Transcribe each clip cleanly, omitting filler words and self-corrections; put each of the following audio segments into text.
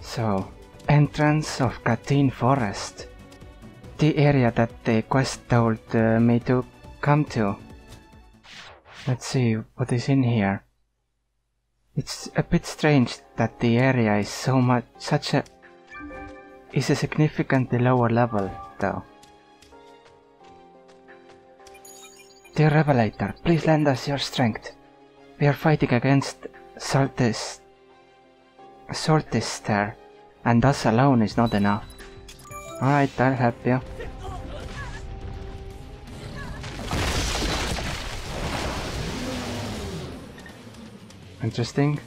So, entrance of Kateen Forest. The area that the quest told me to come to. Let's see what is in here. It's a bit strange that the area is is a significantly lower level, though. Dear Revelator, please lend us your strength. We are fighting against Saltis Sort, and us alone is not enough. Alright, I'll help you. Interesting.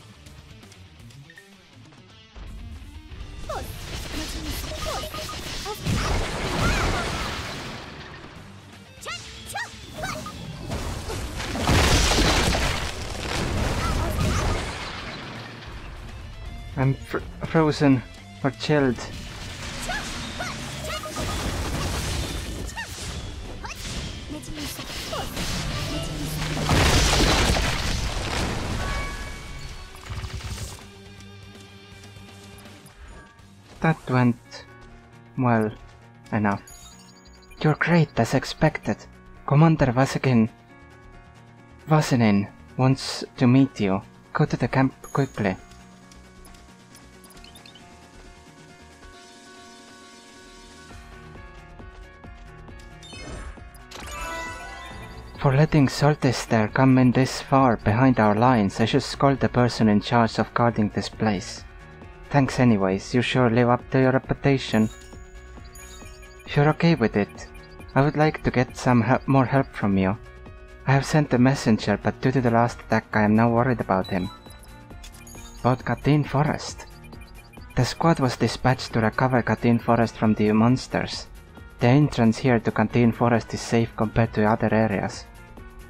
I'm frozen or chilled. That went well enough. You're great as expected. Commander Vasanin wants to meet you. Go to the camp quickly. For letting Saltis Sort come in this far behind our lines, I should scold the person in charge of guarding this place. Thanks anyways, you sure live up to your reputation. If you're okay with it, I would like to get some more help from you. I have sent a messenger, but due to the last attack I am now worried about him. About Kateen Forest. The squad was dispatched to recover Kateen Forest from the monsters. The entrance here to Kateen Forest is safe compared to other areas.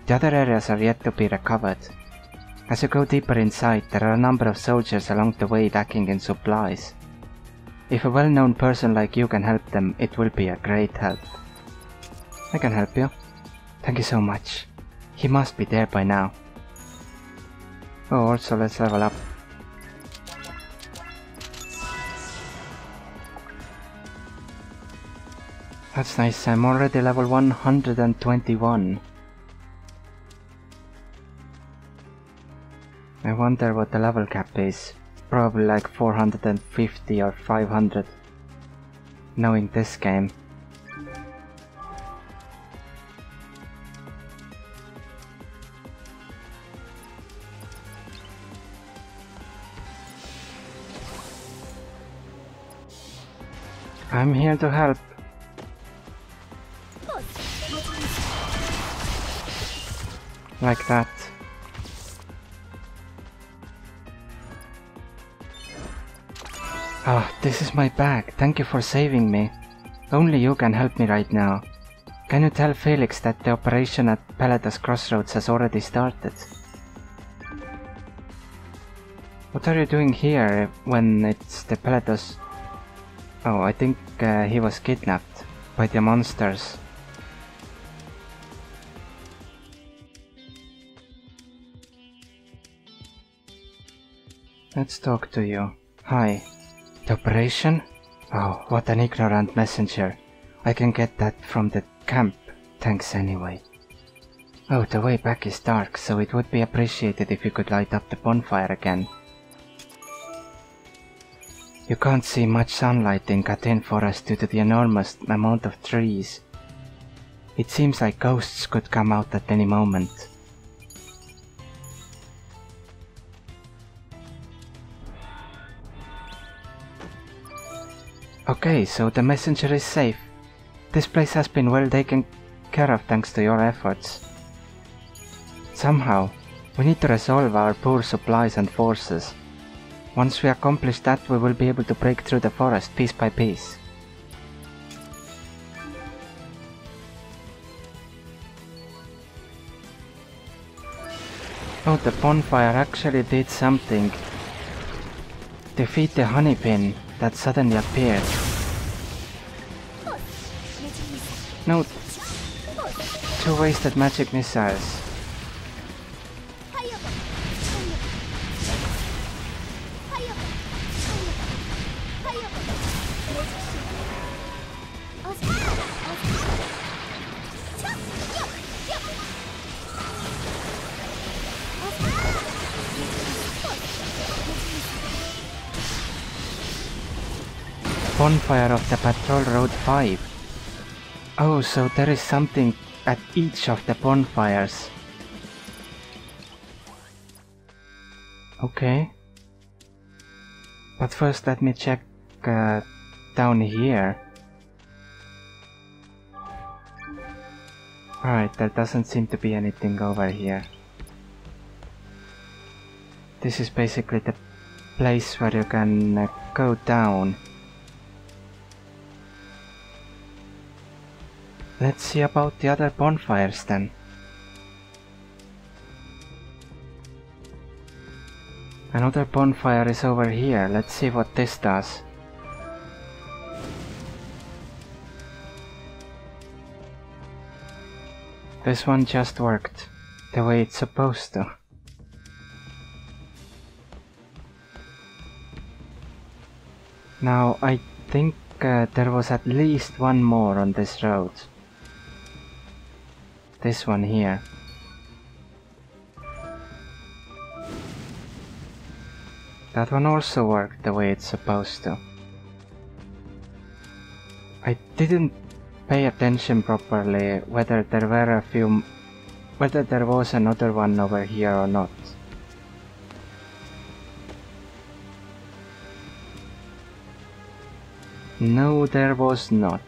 The other areas are yet to be recovered. As you go deeper inside, there are a number of soldiers along the way lacking in supplies. If a well-known person like you can help them, it will be a great help. I can help you. Thank you so much. He must be there by now. Oh, also let's level up. That's nice, I'm already level 121. I wonder what the level cap is. Probably like 450 or 500. Knowing this game. I'm here to help. Like that. Ah, this is my bag. Thank you for saving me. Only you can help me right now. Can you tell Felix that the operation at Pelados Crossroads has already started? What are you doing here when it's the Pelados... Oh, I think he was kidnapped by the monsters. Let's talk to you. Hi. The operation? Oh, what an ignorant messenger. I can get that from the camp. Thanks anyway. Oh, the way back is dark, so it would be appreciated if you could light up the bonfire again. You can't see much sunlight in Kateen Forest due to the enormous amount of trees. It seems like ghosts could come out at any moment. Okay, so the messenger is safe. This place has been well taken care of thanks to your efforts. Somehow, we need to resolve our poor supplies and forces. Once we accomplish that, we will be able to break through the forest piece by piece. Oh, the bonfire actually did something. Defeat the honeypin that suddenly appeared. No, 2 wasted magic missiles. Bonfire of the Patrol Road 5. Oh, so there is something at each of the bonfires. Okay. But first let me check down here. Alright, there doesn't seem to be anything over here. This is basically the place where you can go down. Let's see about the other bonfires then. Another bonfire is over here. Let's see what this does. This one just worked the way it's supposed to. Now I think there was at least one more on this road. This one here. That one also worked the way it's supposed to. I didn't pay attention properly whether there were whether there was another one over here or not. No, there was not.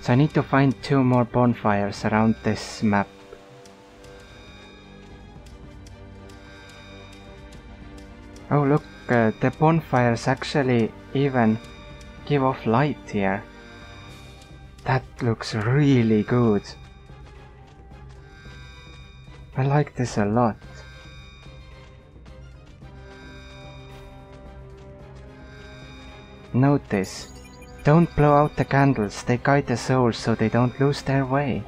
So I need to find two more bonfires around this map. Oh look, the bonfires actually even give off light here. That looks really good. I like this a lot. Notice, don't blow out the candles, they guide the souls so they don't lose their way.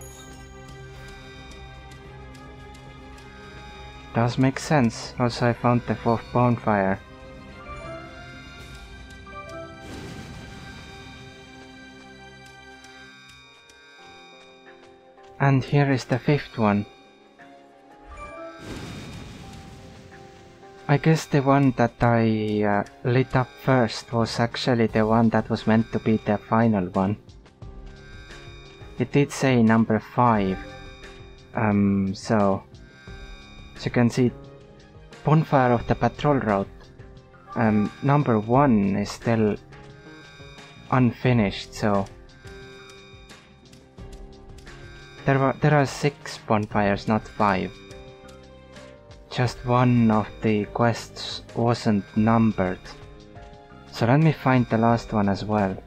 Does make sense. Also, I found the fourth bonfire. And here is the fifth one. I guess the one that I lit up first was actually the one that was meant to be the final one. It did say number 5. So... as you can see, Bonfire of the Patrol Road, number 1 is still unfinished, so there are 6 bonfires, not 5. Just one of the quests wasn't numbered, so let me find the last one as well.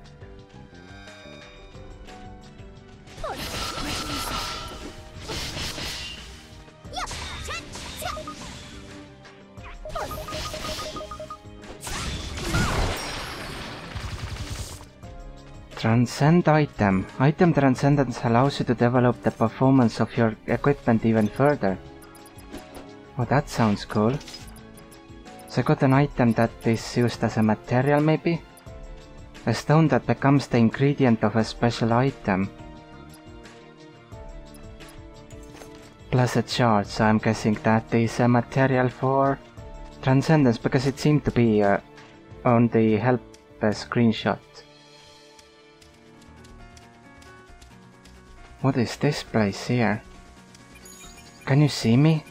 Transcend item. Item transcendence allows you to develop the performance of your equipment even further. Oh, that sounds cool. So I got an item that is used as a material maybe? A stone that becomes the ingredient of a special item. Plus a charge, so I'm guessing that is a material for transcendence because it seemed to be on the help screenshot. What is this place here? Can you see me?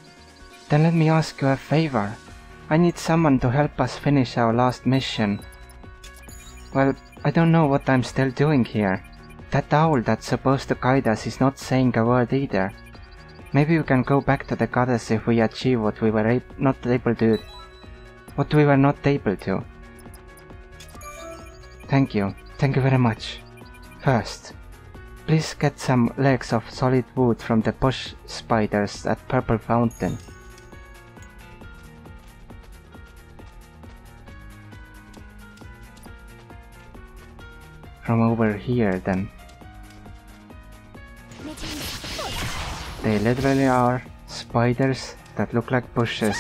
Then let me ask you a favor. I need someone to help us finish our last mission. Well, I don't know what I'm still doing here. That owl that's supposed to guide us is not saying a word either. Maybe we can go back to the goddess if we achieve what we were not able to. What we were not able to. Thank you. Thank you very much. First, please get some legs of solid wood from the bush spiders at Purple Fountain. From over here then. They literally are spiders that look like bushes.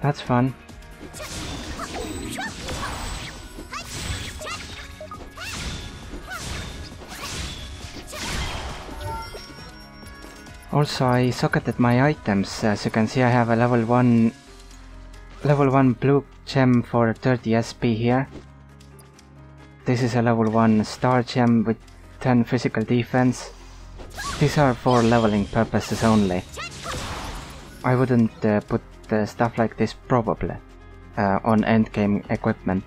That's fun. Also, I socketed my items. As you can see, I have a level 1 blue gem for 30 SP here. This is a level 1 star gem with 10 physical defense. These are for leveling purposes only. I wouldn't put stuff like this probably on endgame equipment.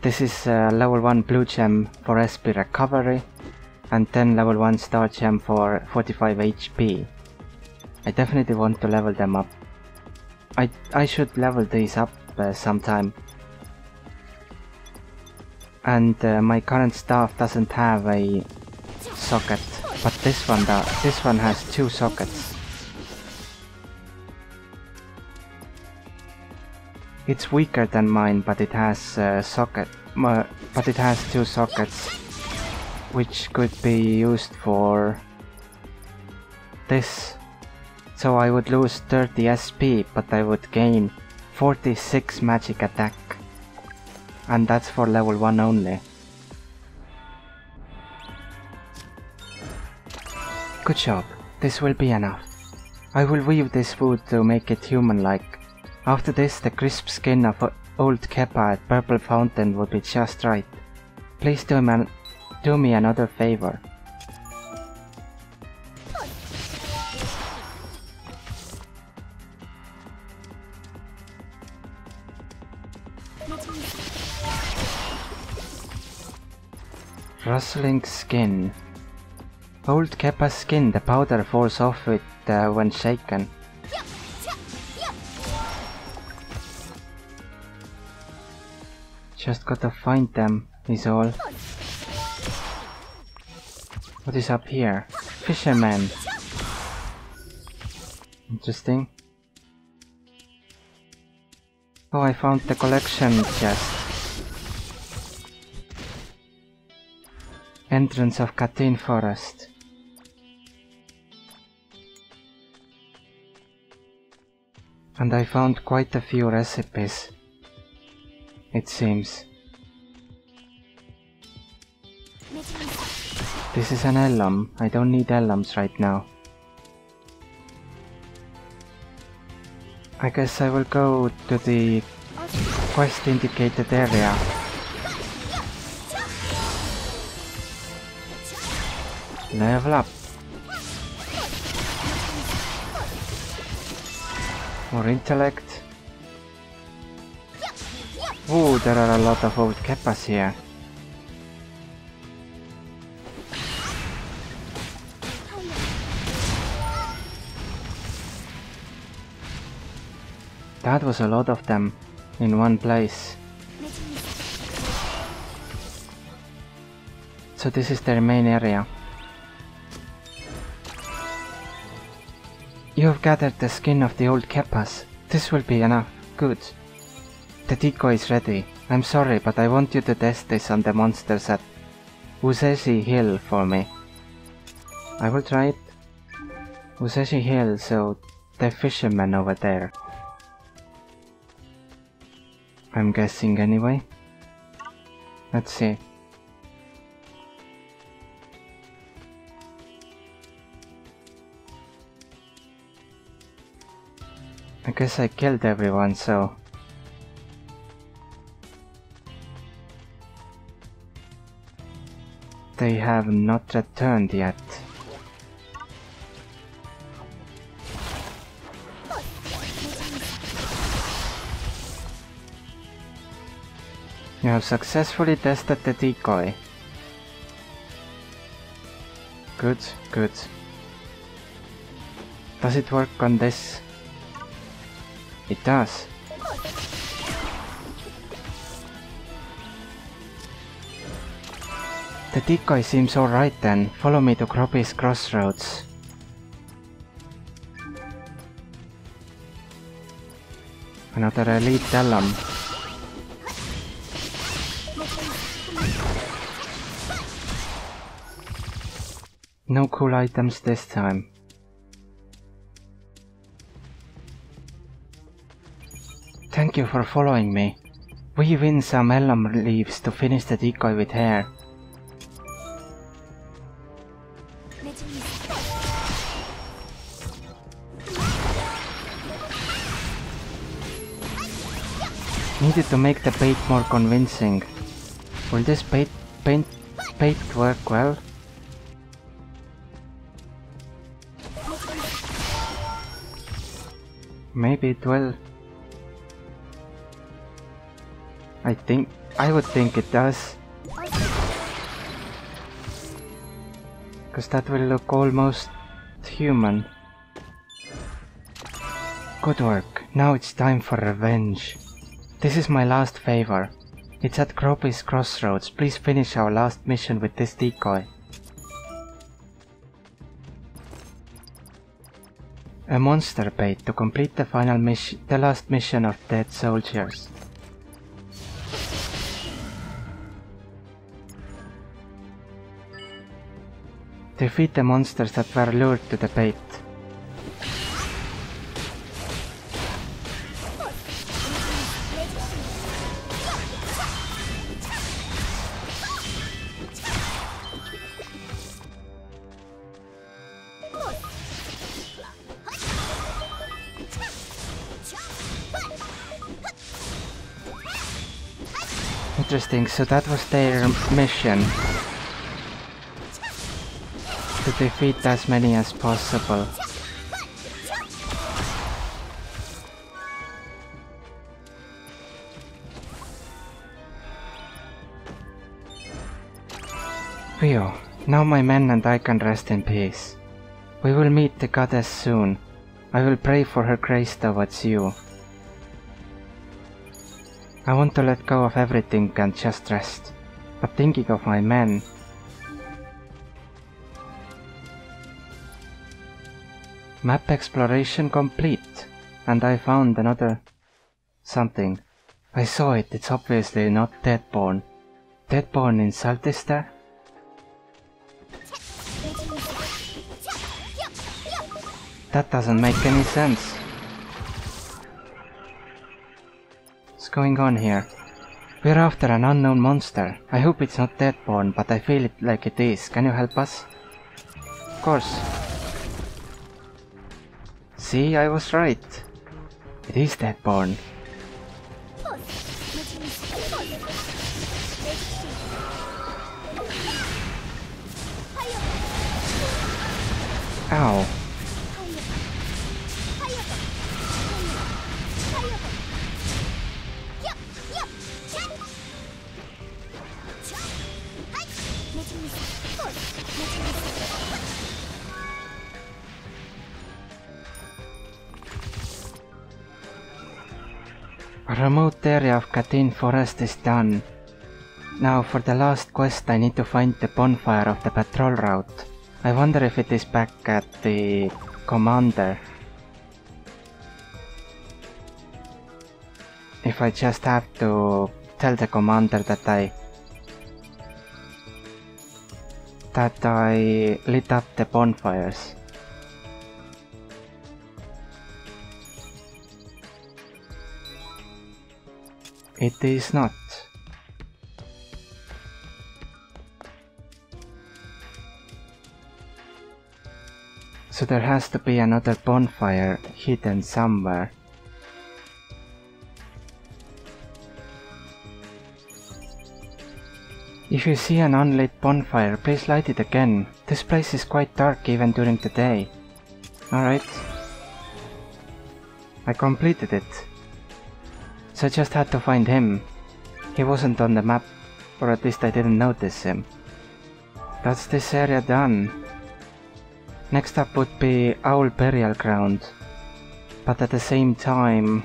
This is level 1 blue gem for SP recovery and 10 level 1 star gem for 45 HP. I definitely want to level them up. I should level these up sometime. And my current staff doesn't have a socket, but this one has 2 sockets. It's weaker than mine, but it has two sockets, which could be used for this. So I would lose 30 SP, but I would gain 46 magic attack, and that's for level 1 only. Good job, this will be enough. I will weave this food to make it human-like. After this, the crisp skin of old Keppa at Purple Fountain would be just right. Please do me another favor. Rustling skin. Old Keppa's skin, the powder falls off it when shaken. Just gotta find them, is all. What is up here? Fisherman! Interesting. Oh, I found the collection chest. Entrance of Kateen Forest. And I found quite a few recipes, it seems. This is an alum. I don't need alums right now. I guess I will go to the quest indicated area. Level up. More intellect. Ooh, there are a lot of old Keppas here. That was a lot of them in one place. So this is their main area. You have gathered the skin of the old Keppas. This will be enough. Good. The decoy is ready. I'm sorry, but I want you to test this on the monsters at Useshi Hill for me. I will try it. Useshi Hill, so the fisherman over there. I'm guessing anyway. Let's see. I guess I killed everyone, so... They have not returned yet. You have successfully tested the decoy. Good, good. Does it work on this? It does. The decoy seems alright then. Follow me to Croppy's Crossroads. Another elite alum. No cool items this time. Thank you for following me. Weave in some alum leaves to finish the decoy with hair. Needed to make the bait more convincing. Will this bait work well? Maybe it will. I would think it does. Because that will look almost human. Good work. Now it's time for revenge. This is my last favor. It's at Croppy's Crossroads. Please finish our last mission with this decoy. A monster bait to complete the final mission, the last mission of dead soldiers. Defeat the monsters that were lured to the bait. Interesting, so that was their mission. To defeat as many as possible. Phew, now my men and I can rest in peace. We will meet the goddess soon. I will pray for her grace towards you. I want to let go of everything and just rest. But thinking of my men, map exploration complete, and I found another something. I saw it, it's obviously not Deadborn. Deadborn in Saltis Sort? That doesn't make any sense. What's going on here? We're after an unknown monster. I hope it's not Deadborn, but I feel it like it is. Can you help us? Of course. See, I was right. It is Deadborn. Ow. Remote area of Kateen Forest is done. Now for the last quest I need to find the bonfire of the patrol road. I wonder if it is back at the commander. If I just have to tell the commander that I lit up the bonfires. It is not. So there has to be another bonfire hidden somewhere. If you see an unlit bonfire, please light it again. This place is quite dark even during the day. Alright. I completed it. So I just had to find him. He wasn't on the map, or at least I didn't notice him. That's this area done. Next up would be Owl Burial Ground, but at the same time,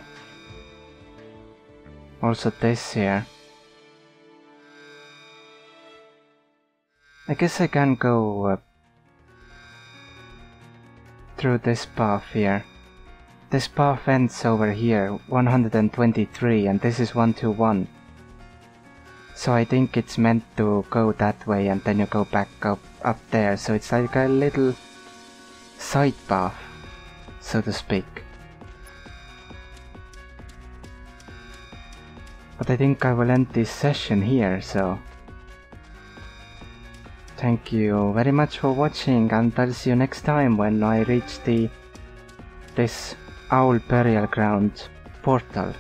also this here. I guess I can go through this path here. This path ends over here, 123, and this is 121. So I think it's meant to go that way and then you go back up there, so it's like a little side path, so to speak. But I think I will end this session here, so thank you very much for watching, and I'll see you next time when I reach this Owl Burial Ground portal.